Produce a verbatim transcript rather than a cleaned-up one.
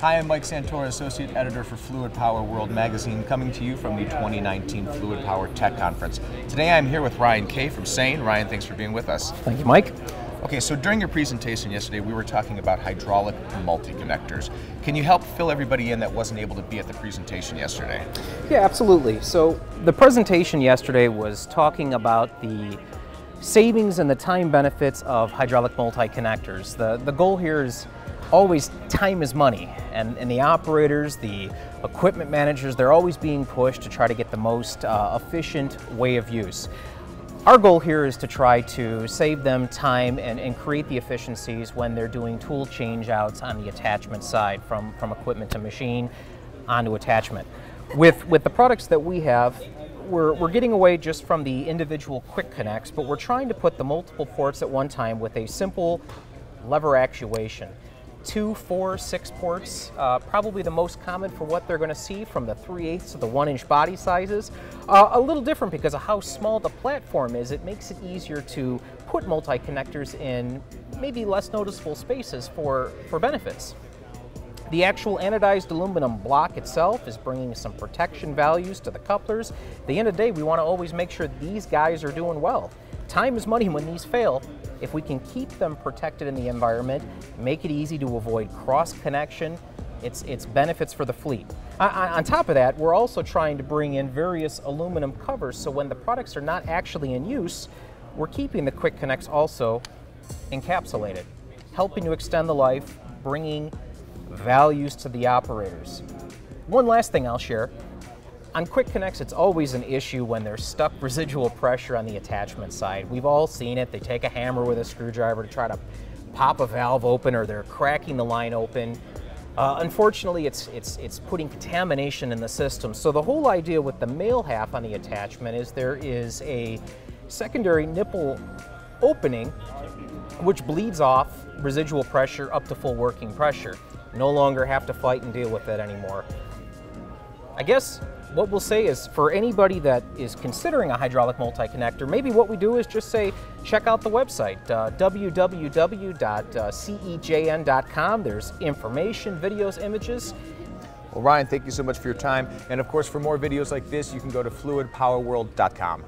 Hi, I'm Mike Santora, Associate Editor for Fluid Power World Magazine, coming to you from the twenty nineteen Fluid Power Tech Conference. Today I'm here with Ryan Kay from C E J N. Ryan, thanks for being with us. Thank you, Mike. Okay, so during your presentation yesterday, we were talking about hydraulic multi-connectors. Can you help fill everybody in that wasn't able to be at the presentation yesterday? Yeah, absolutely. So the presentation yesterday was talking about the savings and the time benefits of hydraulic multi-connectors. The, the goal here is always time is money, and, and the operators, the equipment managers, they're always being pushed to try to get the most uh, efficient way of use. Our goal here is to try to save them time and, and create the efficiencies when they're doing tool changeouts on the attachment side, from, from equipment to machine onto attachment. With, with the products that we have, We're, we're getting away just from the individual quick connects, but we're trying to put the multiple ports at one time with a simple lever actuation. Two, four, six ports, uh, probably the most common for what they're going to see from the three eighths to the one inch body sizes. Uh, a little different because of how small the platform is. It makes it easier to put multi-connectors in maybe less noticeable spaces for, for benefits. The actual anodized aluminum block itself is bringing some protection values to the couplers. At the end of the day, we want to always make sure these guys are doing well. Time is money when these fail. If we can keep them protected in the environment, make it easy to avoid cross-connection, it's, it's benefits for the fleet. On, on top of that, we're also trying to bring in various aluminum covers, so when the products are not actually in use, we're keeping the quick connects also encapsulated, helping to extend the life, bringing values to the operators. One last thing I'll share. On quick connects, it's always an issue when there's stuck residual pressure on the attachment side. We've all seen it. They take a hammer with a screwdriver to try to pop a valve open, or they're cracking the line open. Uh, unfortunately, it's, it's, it's putting contamination in the system. So the whole idea with the male half on the attachment is there is a secondary nipple opening which bleeds off residual pressure up to full working pressure. No longer have to fight and deal with that anymore. I guess what we'll say is, for anybody that is considering a hydraulic multi-connector, maybe what we do is just say, check out the website, uh, w w w dot C E J N dot com. There's information, videos, images. Well, Ryan, thank you so much for your time. And of course, for more videos like this, you can go to fluid power world dot com.